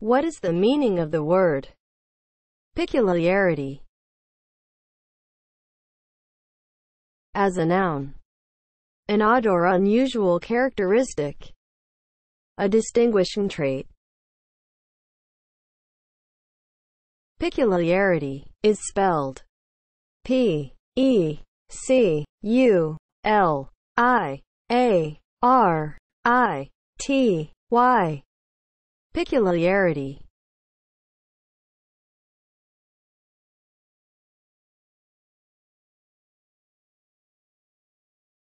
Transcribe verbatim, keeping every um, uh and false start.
What is the meaning of the word peculiarity as a noun? An odd or unusual characteristic, a distinguishing trait. Peculiarity is spelled P E C U L I A R I T Y. Peculiarity